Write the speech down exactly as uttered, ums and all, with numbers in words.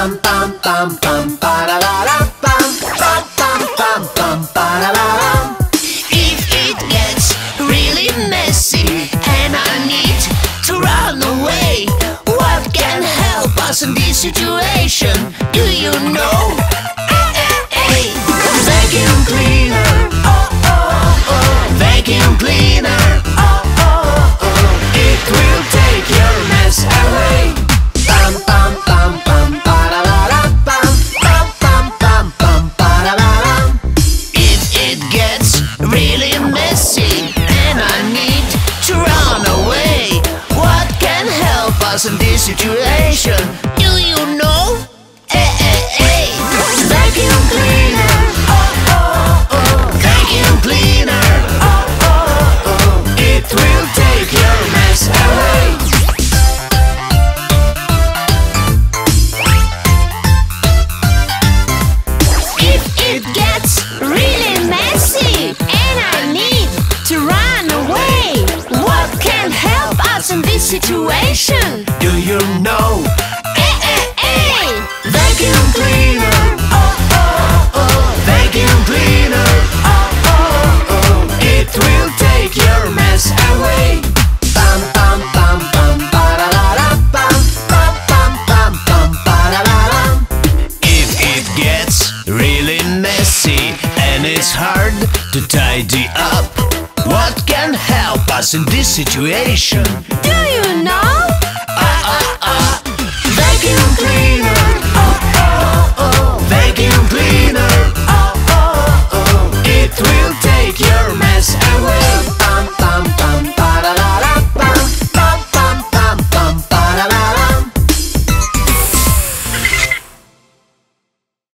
pam pam pam pam para la la pam pam pam pam pam para la la. If it gets really messy and I need to run away, what can help us in this situation? Do you know? Hey, vacuum cleaner, oh oh oh, vacuum cleaner, oh oh oh, it will take your mess away. In this situation, do you know? Eh, eh, eh. Vacuum cleaner, oh oh oh, vacuum cleaner, oh oh oh, it will take your mess away. If it gets really messy and I need to run away, what can help us in this situation? Do you know? Hey, hey, hey. Vacuum cleaner, oh oh oh, vacuum cleaner, oh oh oh, it will take your mess away. Pam pam pam pam para la la pam pam pam pam pam para la la. If it gets really messy and it's hard to tidy up, what can help us in this situation?